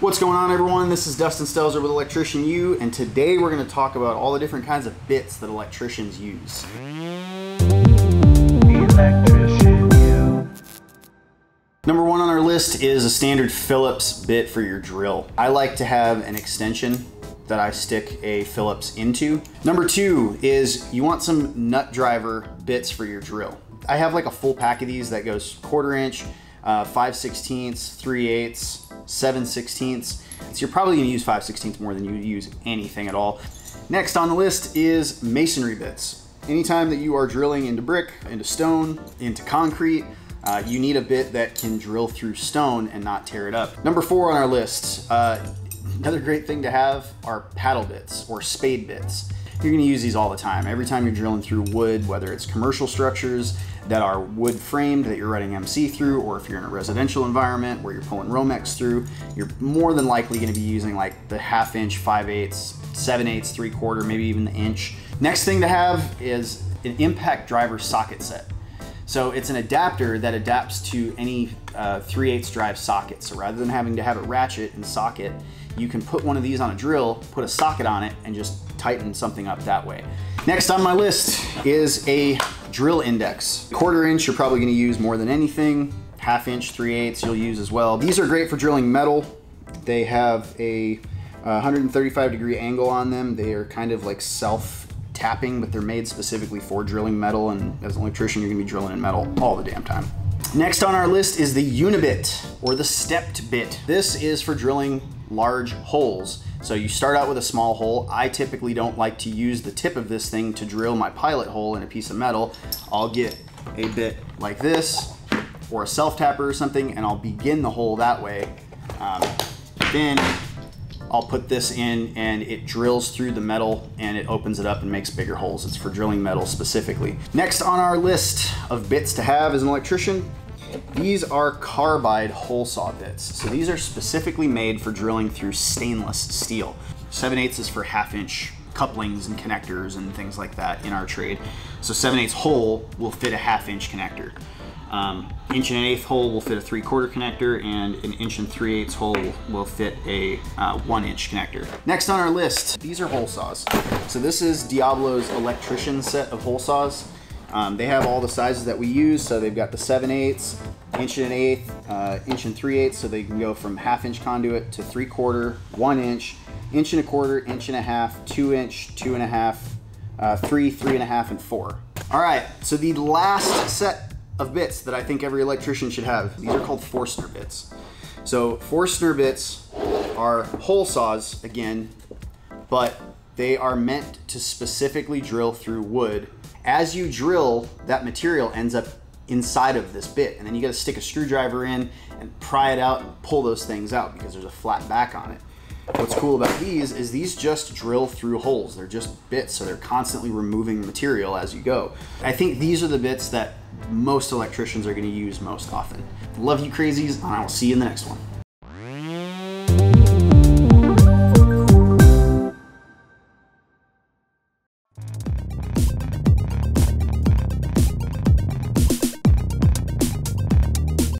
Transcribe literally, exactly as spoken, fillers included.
What's going on, everyone? This is Dustin Stelzer with Electrician U, and today we're going to talk about all the different kinds of bits that electricians use. Electrician U. Number one on our list is a standard Phillips bit for your drill. I like to have an extension that I stick a Phillips into. Number two is you want some nut driver bits for your drill. I have like a full pack of these that goes quarter inch, uh, five sixteenths, three eighths, seven sixteenths. So you're probably gonna use five sixteenths more than you use anything at all. Next on the list is masonry bits. Anytime that you are drilling into brick, into stone, into concrete, uh, you need a bit that can drill through stone and not tear it up. Number four on our list, uh, another great thing to have are paddle bits or spade bits. You're gonna use these all the time. Every time you're drilling through wood, whether it's commercial structures that are wood framed that you're running M C through, or if you're in a residential environment where you're pulling Romex through, you're more than likely gonna be using like the half inch, five eighths, seven eighths, three quarter, maybe even the inch. Next thing to have is an impact driver socket set. So it's an adapter that adapts to any uh, three eighths drive socket. So rather than having to have a ratchet and socket, you can put one of these on a drill, put a socket on it, and just tighten something up that way. Next on my list is a drill index. Quarter inch you're probably gonna use more than anything. Half inch, three eighths you'll use as well. These are great for drilling metal. They have a one hundred thirty-five degree angle on them. They are kind of like self tapping, but they're made specifically for drilling metal, and as an electrician, you're gonna be drilling in metal all the damn time. Next on our list is the Unibit, or the stepped bit. This is for drilling large holes. So you start out with a small hole. I typically don't like to use the tip of this thing to drill my pilot hole in a piece of metal. I'll get a bit like this, or a self-tapper or something, and I'll begin the hole that way. Um, then, I'll put this in and it drills through the metal and it opens it up and makes bigger holes. It's for drilling metal specifically. Next on our list of bits to have as an electrician, these are carbide hole saw bits. So these are specifically made for drilling through stainless steel. seven eighths is for half inch couplings and connectors and things like that in our trade. So seven eighths hole will fit a half inch connector. Um, inch and an eighth hole will fit a three quarter connector, and an inch and three eighths hole will fit a uh, one inch connector. Next on our list, these are hole saws. So this is Diablo's electrician set of hole saws. Um, they have all the sizes that we use. So they've got the seven eighths, inch and an eighth, uh, inch and three eighths. So they can go from half inch conduit to three quarter, one inch, inch and a quarter, inch and a half, two inch, two and a half, uh, three, three and a half, and four. All right. So the last set of bits that I think every electrician should have. These are called Forstner bits. So Forstner bits are hole saws again, but they are meant to specifically drill through wood. As you drill, that material ends up inside of this bit, and then you gotta stick a screwdriver in and pry it out and pull those things out because there's a flat back on it. What's cool about these is these just drill through holes. They're just bits, so they're constantly removing material as you go. I think these are the bits that most electricians are going to use most often. Love you crazies, and I will see you in the next one.